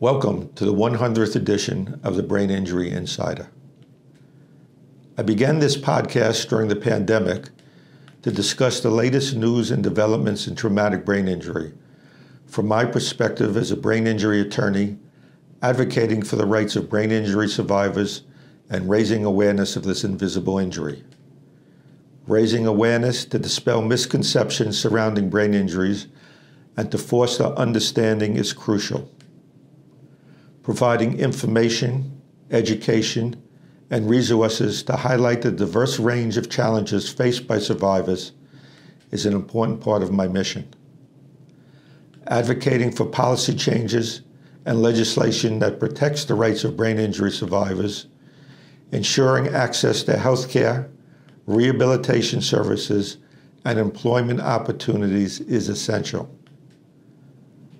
Welcome to the 100th edition of the Brain Injury Insider. I began this podcast during the pandemic to discuss the latest news and developments in traumatic brain injury, from my perspective as a brain injury attorney, advocating for the rights of brain injury survivors and raising awareness of this invisible injury. Raising awareness to dispel misconceptions surrounding brain injuries and to foster understanding is crucial. Providing information, education, and resources to highlight the diverse range of challenges faced by survivors is an important part of my mission. Advocating for policy changes and legislation that protects the rights of brain injury survivors, ensuring access to health care, rehabilitation services, and employment opportunities is essential.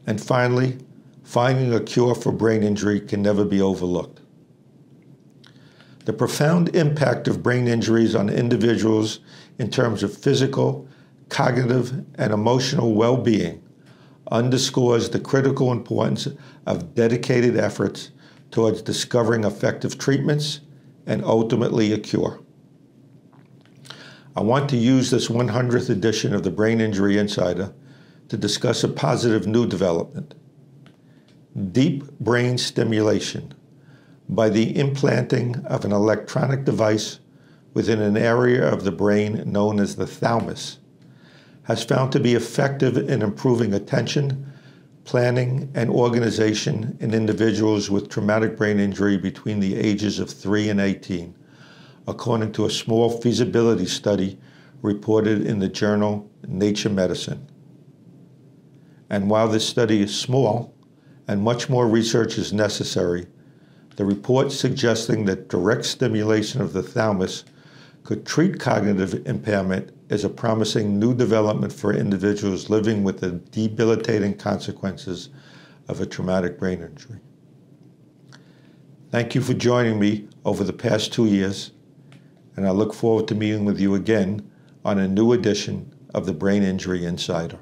And finally, finding a cure for brain injury can never be overlooked. The profound impact of brain injuries on individuals in terms of physical, cognitive, and emotional well-being underscores the critical importance of dedicated efforts towards discovering effective treatments and ultimately a cure. I want to use this 100th edition of the Brain Injury Insider to discuss a positive new development: deep brain stimulation by the implanting of an electronic device within an area of the brain known as the thalamus has found to be effective in improving attention, planning, and organization in individuals with traumatic brain injury between the ages of 3 and 18, according to a small feasibility study reported in the journal Nature Medicine. And while this study is small and much more research is necessary, the report suggesting that direct stimulation of the thalamus could treat cognitive impairment is a promising new development for individuals living with the debilitating consequences of a traumatic brain injury. Thank you for joining me over the past 2 years, and I look forward to meeting with you again on a new edition of the Brain Injury Insider.